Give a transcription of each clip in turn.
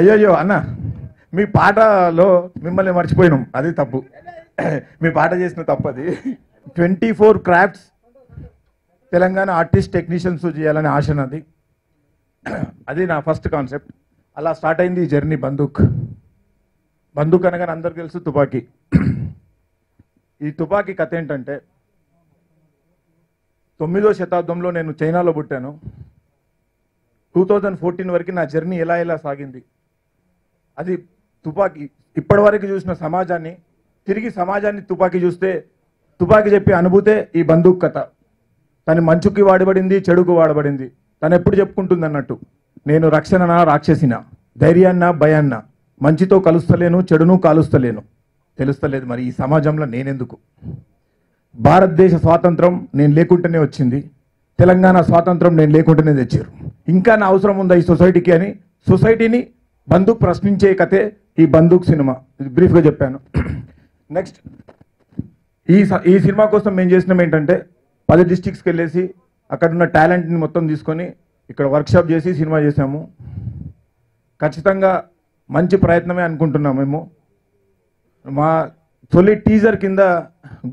అయ్యో అన్న మీ పాటలో మిమ్మల్ని మర్చిపోయినాం, అది తప్పు, మీ పాట చేసిన తప్పు అది. 24 క్రాఫ్ట్స్ తెలంగాణ ఆర్టిస్ట్ టెక్నీషియన్స్ చేయాలని ఆశ నాది, అది నా ఫస్ట్ కాన్సెప్ట్. అలా స్టార్ట్ అయింది ఈ జర్నీ. బందూక్ బందూక్ అనగానే అందరు తెలుసు తుపాకీ. ఈ తుపాకీ కథ ఏంటంటే 9వ శతాబ్దంలో నేను చైనాలో పుట్టాను. 2014 వరకు నా జర్నీ ఎలా ఎలా సాగింది అది తుపాకీ. ఇప్పటి వరకు చూసిన సమాజాన్ని తిరిగి సమాజాన్ని తుపాకీ చూస్తే తుపాకీ చెప్పే అనుభూతే ఈ బందూక్ కథ. తను మంచుకి వాడబడింది, చెడుకు వాడబడింది. తను ఎప్పుడు చెప్పుకుంటుంది అన్నట్టు, నేను రక్షణనా రాక్షసినా, ధైర్యాన్న భయాన్న, మంచితో కలుస్తలేను, చెడును కాలుస్తలేను. తెలుస్తలేదు మరి ఈ సమాజంలో నేనెందుకు. భారతదేశ స్వాతంత్రం నేను లేకుండానే వచ్చింది, తెలంగాణ స్వాతంత్రం నేను లేకుండానే తెచ్చారు. ఇంకా నా అవసరం ఉందా ఈ సొసైటీకి అని సొసైటీని బందూక్ ప్రశ్నించే కథే ఈ బందూక్ సినిమా. ఇది బ్రీఫ్గా చెప్పాను. నెక్స్ట్ ఈ సినిమా కోసం మేము చేసినాం ఏంటంటే 10 డిస్ట్రిక్ట్స్కి వెళ్ళేసి అక్కడున్న టాలెంట్ని మొత్తం తీసుకొని ఇక్కడ వర్క్షాప్ చేసి సినిమా చేసాము. ఖచ్చితంగా మంచి ప్రయత్నమే అనుకుంటున్నాం మేము. మా తొలి టీజర్ కింద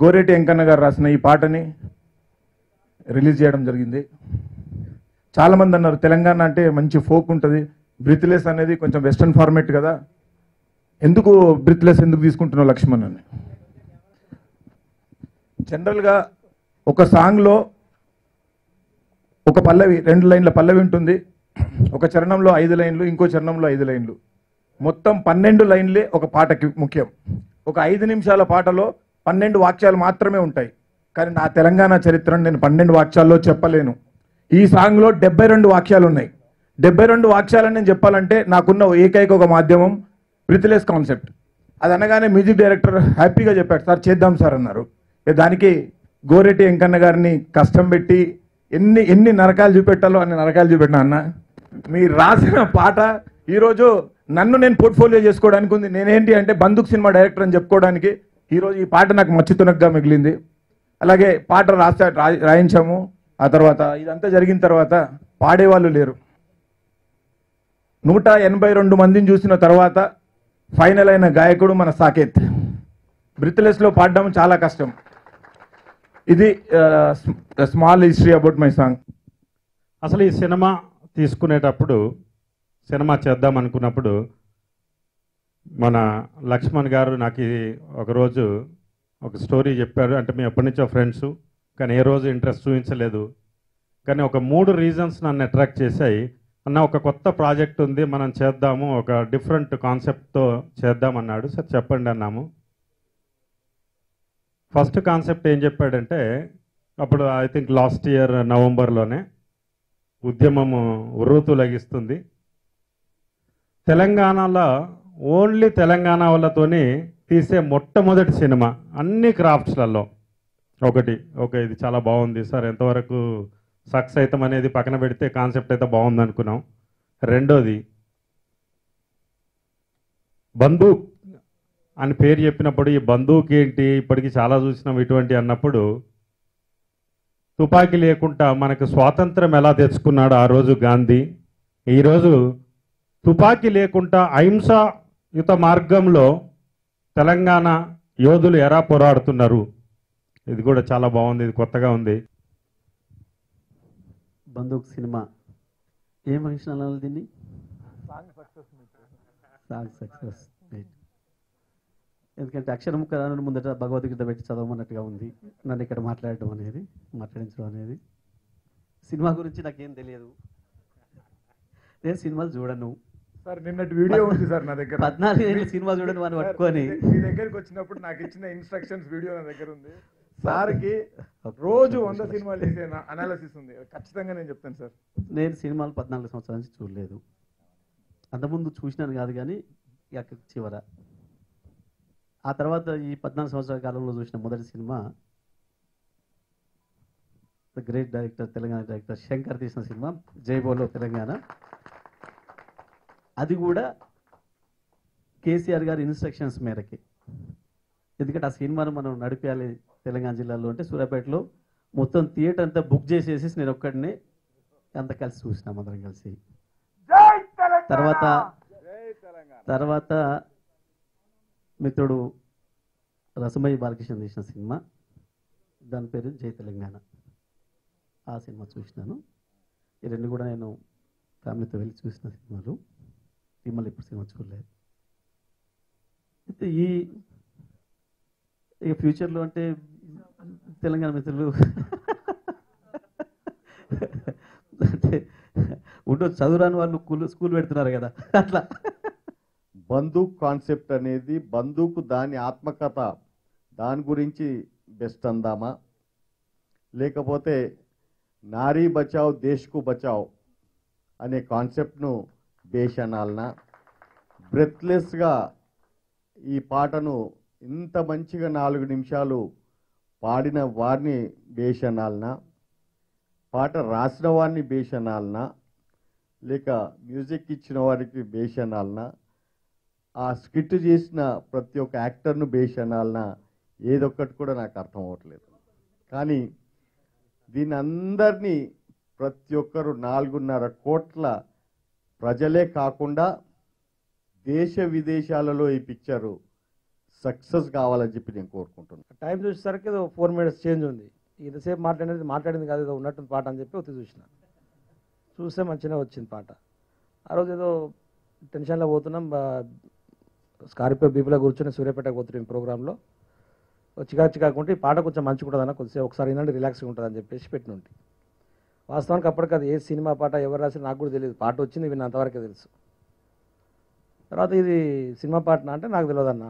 గోరేటి వెంకన్న గారు రాసిన ఈ పాటని రిలీజ్ చేయడం జరిగింది. చాలామంది అన్నారు తెలంగాణ అంటే మంచి ఫోక్ ఉంటుంది, బ్రిత్లెస్ అనేది కొంచెం వెస్ట్రన్ ఫార్మేట్ కదా, ఎందుకు బ్రిత్లెస్ ఎందుకు తీసుకుంటున్నావు లక్ష్మణ్ అని. జనరల్గా ఒక సాంగ్లో ఒక పల్లవి, 2 లైన్ల పల్లవి ఉంటుంది, ఒక చరణంలో 5 లైన్లు, ఇంకో చరణంలో 5 లైన్లు, మొత్తం 12 లైన్లే ఒక పాటకి ముఖ్యం. ఒక 5 నిమిషాల పాటలో 12 వాక్యాలు మాత్రమే ఉంటాయి. కానీ నా తెలంగాణ చరిత్రను నేను 12 వాక్యాల్లో చెప్పలేను. ఈ సాంగ్లో 72 వాక్యాలు ఉన్నాయి. 72 వాక్యాలని నేను చెప్పాలంటే నాకున్న ఏకైక ఒక మాధ్యమం బ్రిత్లెస్ కాన్సెప్ట్. అది అనగానే మ్యూజిక్ డైరెక్టర్ హ్యాపీగా చెప్పాడు, సార్ చేద్దాం సార్ అన్నారు. దానికి గోరెటి వెంకన్న గారిని కష్టం పెట్టి ఎన్ని నరకాలు చూపెట్టాలో అన్ని నరకాలు చూపెట్టినా. అన్న మీరు రాసిన పాట ఈరోజు నన్ను నేను పోర్ట్ఫోలియో చేసుకోవడానికి ఉంది. నేనేంటి అంటే బందూక్ సినిమా డైరెక్టర్ అని చెప్పుకోవడానికి ఈరోజు ఈ పాట నాకు మచ్చుతునగ్గా మిగిలింది. అలాగే పాట రాయించాము. ఆ తర్వాత ఇదంతా జరిగిన తర్వాత పాడేవాళ్ళు లేరు. 182 మందిని చూసిన తర్వాత ఫైనల్ అయిన గాయకుడు మన సాకేత్. బ్రిత్లెస్లో పాడడం చాలా కష్టం. ఇది small history about my song. అసలు ఈ సినిమా తీసుకునేటప్పుడు, సినిమా చేద్దాం అనుకున్నప్పుడు మన లక్ష్మణ్ గారు నాకు ఒకరోజు ఒక స్టోరీ చెప్పారు. అంటే మేము ఎప్పటి నుంచో ఫ్రెండ్స్, కానీ ఏ రోజు ఇంట్రెస్ట్ చూపించలేదు. కానీ ఒక 3 రీజన్స్ నన్ను అట్రాక్ట్ చేశాయి. అన్న ఒక కొత్త ప్రాజెక్ట్ ఉంది మనం చేద్దాము, ఒక డిఫరెంట్ కాన్సెప్ట్తో చేద్దామన్నాడు. సార్ చెప్పండి అన్నాము. ఫస్ట్ కాన్సెప్ట్ ఏం చెప్పాడంటే, అప్పుడు ఐ థింక్ లాస్ట్ ఇయర్ నవంబర్లోనే ఉద్యమము ఉర్రూతూలగిస్తుంది తెలంగాణలో. ఓన్లీ తెలంగాణ వాళ్ళతోని తీసే మొట్టమొదటి సినిమా అన్ని క్రాఫ్ట్స్లలో ఒకటి. ఓకే ఇది చాలా బాగుంది సార్, ఎంతవరకు సక్సెస్ అవుతాం అనేది పక్కన పెడితే కాన్సెప్ట్ అయితే బాగుంది అనుకున్నాం. రెండోది బందూక్ అని పేరు చెప్పినప్పుడు ఈ బందూక్ ఏంటి, ఇప్పటికీ చాలా చూసినాం ఇటువంటి అన్నప్పుడు, తుపాకీ లేకుండా మనకు స్వాతంత్రం ఎలా తెచ్చుకున్నాడు ఆ రోజు గాంధీ, ఈరోజు తుపాకీ లేకుండా అహింసాయుత మార్గంలో తెలంగాణ యోధులు ఎలా పోరాడుతున్నారు, ఇది కూడా చాలా బాగుంది, ఇది కొత్తగా ఉంది. బందూక్ సినిమా ఏం ఫంక్షన్ అనాలి దీన్ని, సాంగ్ సక్సెస్. ఎందుకంటే అక్షరం కరాను ముందట భగవద్గీత పెట్టి చదవమన్నట్టుగా ఉంది నన్ను ఇక్కడ మాట్లాడించడం అనేది. సినిమా గురించి నాకేం తెలియదు, నేను సినిమాలు చూడను సార్. నిన్నటి వీడియో ఉంది సార్ నా దగ్గర. 14 ఏళ్ళు సినిమా చూడను అని పట్టుకొని మీ దగ్గరికి వచ్చినప్పుడు నాకు ఇచ్చిన ఇన్స్ట్రక్షన్స్ వీడియో నా దగ్గర ఉంది. సార్కి రోజు 100 సినిమాలు చేసే అనాలిసిస్ ఉంది, ఖచ్చితంగా నేను చెప్తాను సార్. నేను సినిమాలు 14 సంవత్సరాల నుంచి చూడలేదు, అంతకుముందు చూసినాను కాదు, కానీ చివర ఆ తర్వాత ఈ 14 సంవత్సరాల కాలంలో చూసిన మొదటి సినిమా the great director, Telangana director Shankar తీసిన సినిమా జై బోలో తెలంగాణ. అది కూడా కేసీఆర్ గారి ఇన్స్ట్రక్షన్స్ మేరకే. ఎందుకంటే ఆ సినిమాను మనం నడిపేయాలి తెలంగాణ జిల్లాలో అంటే, సూర్యాపేటలో మొత్తం థియేటర్ అంతా బుక్ చేసేసి నేను ఒక్కడినే అంతా కలిసి చూసినాం అందరం కలిసి. తర్వాత తర్వాత మిత్రుడు రసమయ్య బాలకృష్ణ తీసిన సినిమా, దాని పేరు జై తెలంగాణ. ఆ సినిమా చూసినాను. ఈ రెండు కూడా నేను ఫ్యామిలీతో వెళ్ళి చూసిన సినిమాలు. మిమ్మల్ని ఇప్పుడు సినిమా చూడలేదు. అయితే ఈ ఫ్యూచర్లో అంటే తెలంగాణ మిత్రులు అంటే ఉండొచ్చు, చదువురాని వాళ్ళు స్కూల్ పెడుతున్నారు కదా అట్లా. బందూక్ కాన్సెప్ట్ అనేది, బందూకు దాని ఆత్మకథ, దాని గురించి బెస్ట్ అందామా, లేకపోతే నారీ బచావ్ దేశ్కు బచావ్ అనే కాన్సెప్ట్ను బేష్ అనాలనా? బ్రెత్లెస్గా ఈ పాటను ఇంత మంచిగా 4 నిమిషాలు పాడిన వారిని బేష్ అనాలనా, పాట రాసిన వారిని బేష్ అనాలనా, లేక మ్యూజిక్ ఇచ్చిన వారికి బేష్ అనాలనా, ఆ స్కిట్ చేసిన ప్రతి ఒక్క యాక్టర్ను బేష్ అనాలనా, ఏదొక్కటి కూడా నాకు అర్థం అవ్వట్లేదు. కానీ దీని అందరినీ ప్రతి ఒక్కరు 4.5 కోట్ల ప్రజలే కాకుండా దేశ విదేశాలలో ఈ పిక్చరు సక్సెస్ కావాలని చెప్పి నేను కోరుకుంటున్నాను. టైం చూసేసరికి 4 మినిట్స్ చేంజ్ ఉంది. ఇంతసేపు మాట్లాడింది కాదు, ఏదో ఉన్నట్టు పాట అని చెప్పి వచ్చి చూస్తే మంచిగా వచ్చింది పాట. ఆ రోజు ఏదో టెన్షన్లో పోతున్నాం, స్కార్పియో బీపీలో కూర్చొని సూర్యాపేట పోతున్నాం ప్రోగ్రాంలో. చికాకుంటే ఈ పాట కొంచెం మంచిగా ఉంటుందన్న, కొద్దిసేపు ఒకసారి ఏంటంటే రిలాక్స్గా ఉంటుందని చెప్పేసి పెట్టినండి. వాస్తవానికి అప్పటికది ఏ సినిమా పాట ఎవరు రాసినా నాకు కూడా తెలియదు. పాట వచ్చింది, విన్న అంతవరకే తెలుసు. తర్వాత ఇది సినిమా పాటనా అంటే నాకు తెలియదు అన్న.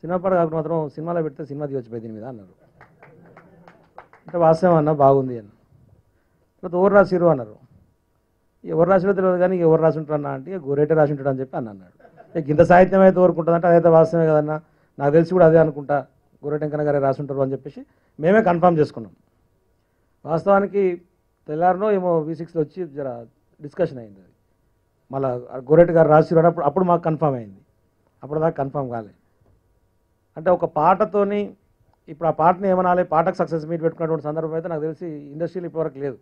సినిమా పాట కాకుండా మాత్రం సినిమాలో పెడితే సినిమా తీయొచ్చిపోయి దీని మీద అన్నారు. అంటే వాస్తవం అన్న, బాగుంది అన్న. తర్వాత ఎవరు రాసిరు అన్నారు. ఎవరు రాసిరో తెలియదు కానీ ఎవరు రాసి ఉంటారు అన్న అంటే గోరేటే రాసి ఉంటాడు అని చెప్పి అన్న అన్నాడు. ఇంత సాహిత్యం అయితే కోరుకుంటుందంటే అదైతే వాస్తవమే కదన్నా, నాకు తెలిసి కూడా అదే అనుకుంటా గోరేటెంకన్న గారే రాసి ఉంటారు అని చెప్పేసి మేమే కన్ఫర్మ్ చేసుకున్నాం. వాస్తవానికి తెల్లారినో ఏమో V6లో వచ్చి జర డిస్కషన్ అయింది. అది మళ్ళీ గోరేట గారు రాసిరు అన్నప్పుడు అప్పుడు మాకు కన్ఫర్మ్ అయింది. అప్పుడు దాకా కన్ఫర్మ్ కాలేదు. అంటే ఒక పాటతోని ఇప్పుడు ఆ పాటని ఏమనాలి, పాటకు సక్సెస్ మీట్ పెట్టుకున్నటువంటి సందర్భం అయితే నాకు తెలిసి ఇండస్ట్రీలో ఇప్పటివరకు లేదు.